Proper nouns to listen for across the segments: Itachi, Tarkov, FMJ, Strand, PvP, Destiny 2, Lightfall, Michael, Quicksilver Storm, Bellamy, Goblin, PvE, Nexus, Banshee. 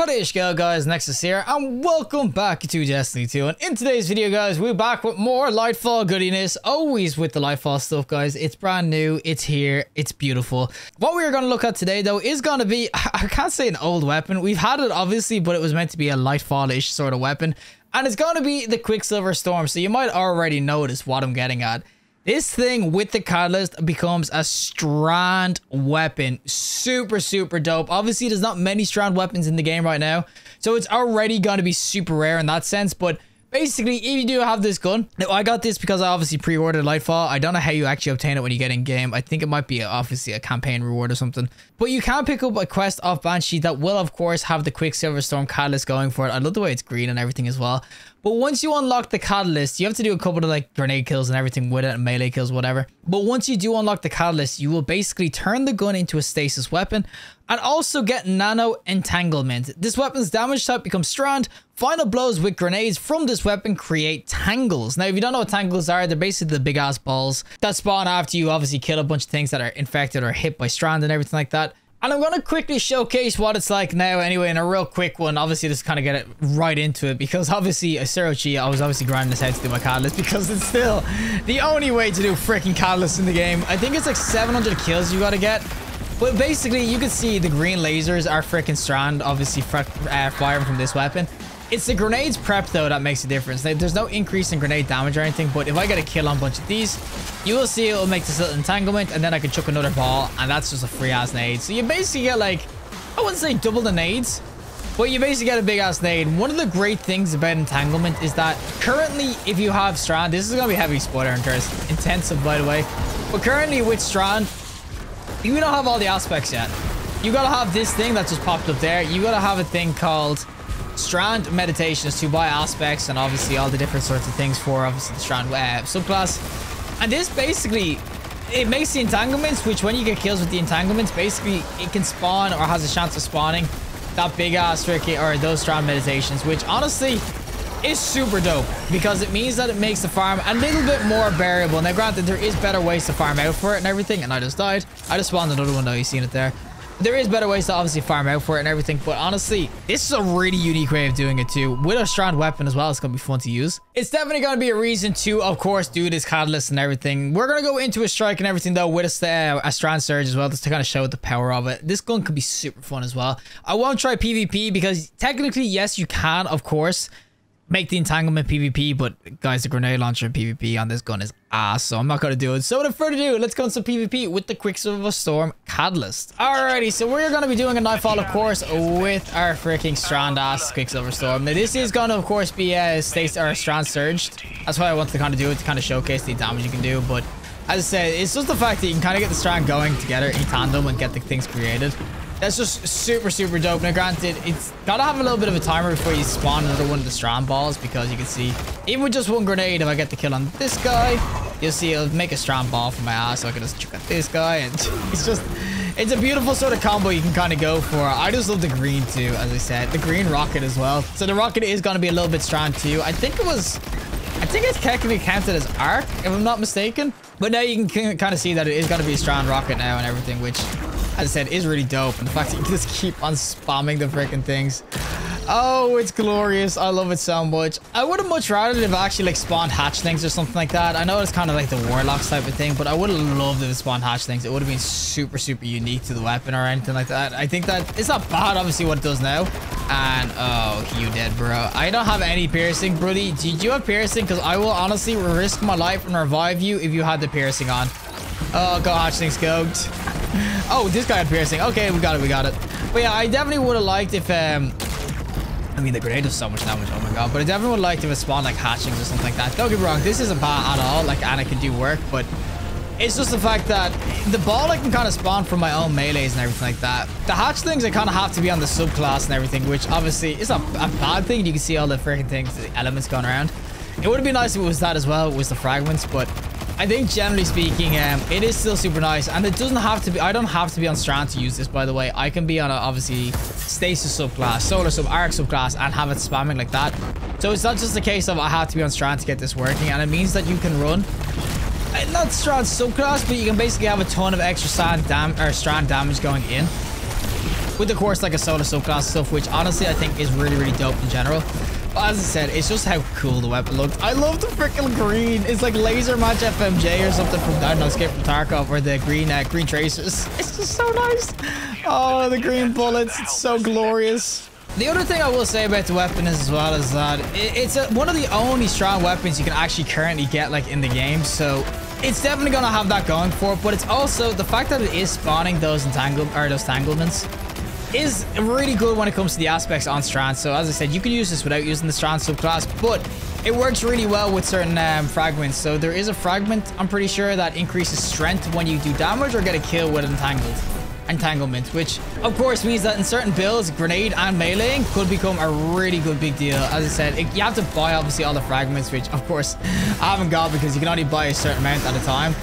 Howdy's go guys, Nexus here, and welcome back to Destiny 2. And in today's video guys, we're back with more Lightfall goodiness, always with the Lightfall stuff guys. It's brand new, it's here, it's beautiful. What we're going to look at today though is going to be, I can't say an old weapon, we've had it obviously, but it was meant to be a Lightfall-ish sort of weapon. And it's going to be the Quicksilver Storm, so you might already notice what I'm getting at. This thing with the catalyst becomes a Strand weapon. Super, super dope. Obviously, there's not many Strand weapons in the game right now, so it's already going to be super rare in that sense. But basically, if you do have this gun, I got this because I obviously pre-ordered Lightfall. I don't know how you actually obtain it when you get in game. I think it might be obviously a campaign reward or something. But you can pick up a quest off Banshee that will, of course, have the Quicksilver Storm catalyst going for it. I love the way it's green and everything as well. But once you unlock the catalyst, you have to do a couple of like grenade kills and everything with it and melee kills, whatever. But once you do unlock the catalyst, you will basically turn the gun into a stasis weapon and also get nano entanglement. This weapon's damage type becomes Strand. Final blows with grenades from this weapon create tangles. Now, if you don't know what tangles are, they're basically the big ass balls that spawn after you obviously kill a bunch of things that are infected or hit by Strand and everything like that. And I'm going to quickly showcase what it's like now anyway in a real quick one. Obviously, just kind of get it right into it because obviously, I was obviously grinding this out to do my catalyst because it's still the only way to do freaking catalyst in the game. I think it's like 700 kills you got to get. But basically, you can see the green lasers are freaking Strand, obviously firing from this weapon. It's the grenades prep though that makes a difference. There's no increase in grenade damage or anything, but if I get a kill on a bunch of these, you will see it'll make this little entanglement, and then I can chuck another ball, and that's just a free ass nade. So you basically get like, I wouldn't say double the nades, but you basically get a big ass nade. One of the great things about entanglement is that currently if you have Strand, this is gonna be heavy spoiler intensive by the way, but currently with Strand, you don't have all the aspects yet. You gotta have this thing that just popped up there. You gotta have a thing called Strand meditation is to buy aspects and obviously all the different sorts of things for obviously the Strand subclass. And this basically, it makes the entanglements, which when you get kills with the entanglements, basically it can spawn or has a chance of spawning that big ass tricky or those Strand meditations, which honestly is super dope because it means that it makes the farm a little bit more variable. Now granted, there is better ways to farm out for it and everything, and I just died. I just spawned another one though, you've seen it there. There is better ways to obviously farm out for it and everything, but honestly, this is a really unique way of doing it too. With a Strand weapon as well, it's going to be fun to use. It's definitely going to be a reason to, of course, do this catalyst and everything. We're going to go into a strike and everything though with a Strand surge as well, just to kind of show the power of it. This gun could be super fun as well. I won't try PvP because technically, yes, you can, of course, make the entanglement PvP, but guys, the grenade launcher PvP on this gun is ass, so I'm not going to do it. So without further ado, let's go into PvP with the Quicksilver Storm catalyst. Alrighty, so we're going to be doing a Nightfall, of course, with our freaking Strand-ass Quicksilver Storm. Now, this is going to, of course, be a Strand surged. That's why I wanted to kind of do it, to kind of showcase the damage you can do. But as I said, it's just the fact that you can kind of get the Strand going together in tandem and get the things created. That's just super, super dope. Now, granted, it's got to have a little bit of a timer before you spawn another one of the Strand balls because you can see, even with just one grenade, if I get the kill on this guy, you'll see it'll make a Strand ball from my ass, so I can just chuck at this guy. And it's just, it's a beautiful sort of combo you can kind of go for. I just love the green too, as I said. The green rocket as well. So the rocket is going to be a little bit Strand too. I think it's technically counted as arc, if I'm not mistaken. But now you can kind of see that it is going to be a Strand rocket now and everything, which, as I said, is really dope. And the fact that you can just keep on spamming the freaking things. Oh, it's glorious. I love it so much. I would have much rather have actually like spawned hatchlings or something like that. I know it's kind of like the warlocks type of thing, but I would have loved if it spawned hatchlings. It would have been super, super unique to the weapon or anything like that. I think that it's not bad, obviously, what it does now. And oh, you dead, bro. I don't have any piercing, brody. Did you have piercing? Because I will honestly risk my life and revive you if you had the piercing on. Oh, go hatchlings, go. Oh, this guy had piercing. Okay, we got it. But yeah, I definitely would have liked if, I mean, the grenade does so much damage, oh my god. But I definitely would have liked if it spawned, like, hatchlings or something like that. Don't get me wrong, this isn't bad at all. Like, Anna can do work, but it's just the fact that the ball I can kind of spawn from my own melees and everything like that. The hatchlings, I kind of have to be on the subclass and everything, which, obviously, it's not a bad thing. You can see all the freaking things, the elements going around. It would have been nice if it was that as well, was the fragments, but I think generally speaking, it is still super nice, and it doesn't have to be. I don't have to be on Strand to use this, by the way. I can be on a, obviously, stasis subclass, solar sub, arc subclass, and have it spamming like that. So it's not just a case of I have to be on Strand to get this working, and it means that you can run not Strand subclass, but you can basically have a ton of extra Strand damage going in. with of course like a solo subclass stuff, which honestly I think is really really dope in general. But as I said, it's just how cool the weapon looks. I love the freaking green. It's like laser match FMJ or something from, I don't know, Escape from Tarkov, or the green tracers. It's just so nice. Oh, the green bullets, it's so glorious. The other thing I will say about the weapon is as well is that it's one of the only strong weapons you can actually currently get like in the game, so it's definitely gonna have that going for it. But it's also the fact that it is spawning those tanglements is really good when it comes to the aspects on Strand. So as I said, you can use this without using the Strand subclass, but it works really well with certain fragments. So there is a fragment, I'm pretty sure, that increases strength when you do damage or get a kill with entanglement, which of course means that in certain builds, grenade and meleeing could become a really good big deal. As I said, you have to buy obviously all the fragments, which of course I haven't got because you can only buy a certain amount at a time.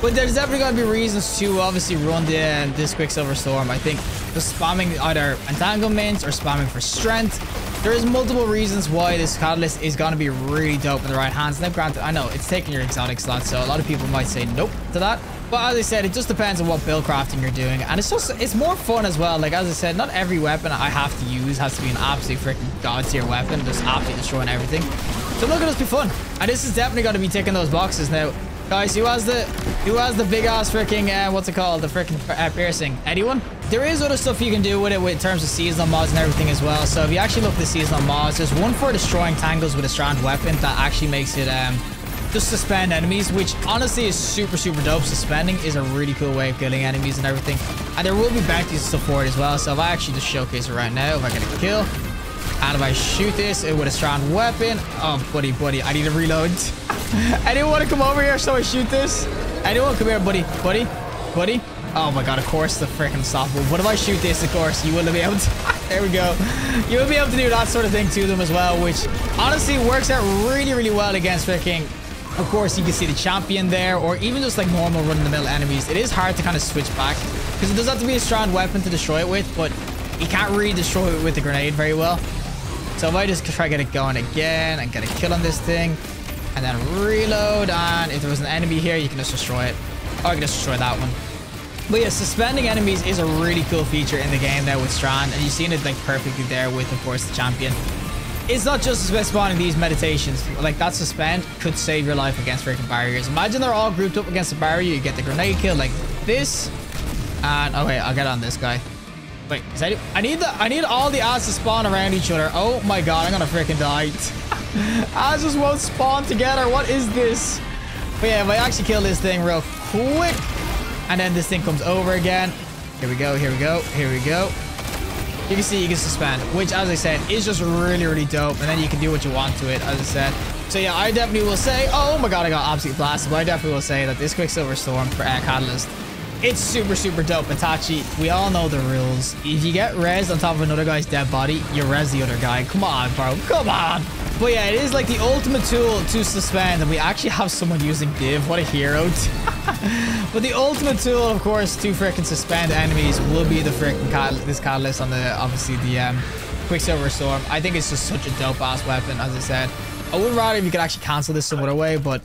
But there's definitely going to be reasons to obviously run this Quicksilver Storm. I think just spamming either entanglements or spamming for strength. There is multiple reasons why this catalyst is going to be really dope in the right hands. Now granted, I know it's taking your exotic slot, so a lot of people might say nope to that. But as I said, it just depends on what build crafting you're doing. And it's just, it's more fun as well. Like, as I said, not every weapon I have to use has to be an absolute freaking god tier weapon, just absolutely destroying everything. So look at this, be fun. And this is definitely going to be ticking those boxes. Now, guys, who has the big ass freaking, what's it called? The freaking piercing. Anyone? There is other stuff you can do with it in terms of seasonal mods and everything as well. So if you actually look at the seasonal mods, there's one for destroying tangles with a Strand weapon that actually makes it, just suspend enemies, which honestly is super, super dope. Suspending is a really cool way of killing enemies and everything. And there will be bounties and support as well. So if I actually just showcase it right now, if I get a kill, and if I shoot this with a Strand weapon, oh, buddy, I need to reload. Anyone want to come over here so I shoot this? Anyone? Come here, buddy. Oh my god, of course, the freaking softball. What if I shoot this? Of course, you wouldn't be able to... There we go. You will be able to do that sort of thing to them as well, which honestly works out really, really well against freaking... Of course, you can see the champion there, or even just like normal run-of-the-mill enemies. It is hard to kind of switch back, because it does have to be a Strand weapon to destroy it with, but you can't really destroy it with the grenade very well. So if I just try to get it going again, and get a kill on this thing, and then reload, and if there was an enemy here, you can just destroy it. Or I can just destroy that one. But yeah, suspending enemies is a really cool feature in the game there with Strand, and you've seen it like perfectly there with, of course, the champion. It's not just spawning these meditations. Like, that suspend could save your life against freaking barriers. Imagine they're all grouped up against a barrier. You get the grenade kill like this, and oh wait, I'll get on this guy. Wait, is that it? I need all the ads to spawn around each other. Oh my god, I'm gonna freaking die. Ads just won't spawn together. What is this? But yeah, if I actually kill this thing real quick, and then this thing comes over again. Here we go. You can see you can suspend, which, as I said, is just really, really dope. And then you can do what you want to it, as I said. So yeah, I definitely will say, oh my god, I got absolutely blasted. But I definitely will say that this Quicksilver Storm for Catalyst, it's super, super dope. Itachi, we all know the rules. If you get res on top of another guy's dead body, you res the other guy. Come on, bro. Come on. But yeah, it is like the ultimate tool to suspend. And we actually have someone using div. What a hero. But the ultimate tool, of course, to freaking suspend enemies will be the freaking catalyst on the, obviously, the Quicksilver Storm. I think it's just such a dope-ass weapon, as I said. I would rather if you could actually cancel this some other way, but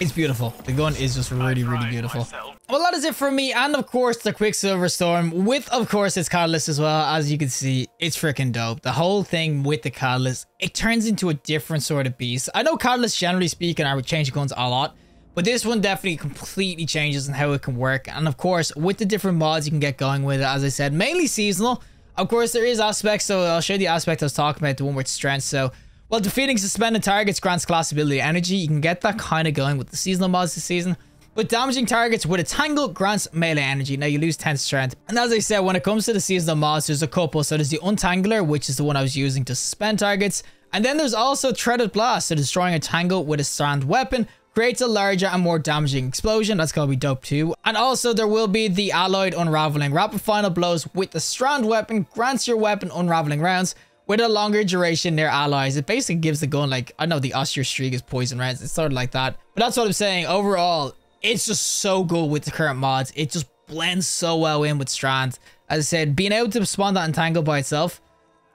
it's beautiful. The gun is just really, really beautiful. Well, that is it for me, and of course, the Quicksilver Storm with, of course, its catalyst as well. As you can see, it's freaking dope. The whole thing with the catalyst, it turns into a different sort of beast. I know catalysts, generally speaking, are changing guns a lot, but this one definitely completely changes in how it can work. And of course, with the different mods you can get going with it, as I said, mainly seasonal. Of course, there is aspects, so I'll show you the aspect I was talking about, the one with strength. So, well, defeating suspended targets grants class ability energy. You can get that kind of going with the seasonal mods this season. But damaging targets with a tangle grants melee energy. Now, you lose 10 strength. And as I said, when it comes to the seasonal mods, there's a couple. So, there's the untangler, which is the one I was using to suspend targets. And then there's also threaded blast. So, destroying a tangle with a Strand weapon creates a larger and more damaging explosion. That's going to be dope too. And also there will be the alloyed unraveling. Rapid final blows with the Strand weapon grants your weapon unraveling rounds with a longer duration near allies. It basically gives the gun like, I know the Osterstreak is poison rounds. It's sort of like that. But that's what I'm saying. Overall, it's just so good with the current mods. It just blends so well in with Strand. As I said, being able to spawn that entangle by itself,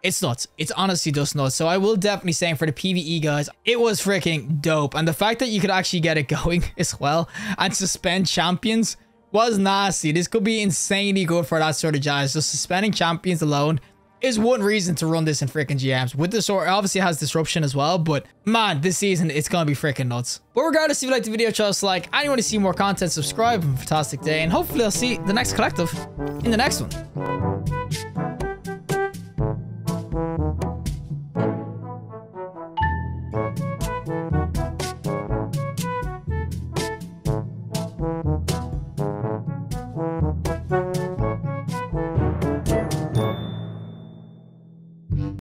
it's nuts. It's honestly just nuts. So I will definitely say for the PvE guys, it was freaking dope. And the fact that you could actually get it going as well and suspend champions was nasty. This could be insanely good for that sort of giant. So suspending champions alone is one reason to run this in freaking GMs. With the sword, obviously it has disruption as well, but man, this season it's gonna be freaking nuts. But regardless, if you liked the video, just like, and you want to see more content, subscribe. Have a fantastic day, and hopefully I'll see the next collective in the next one.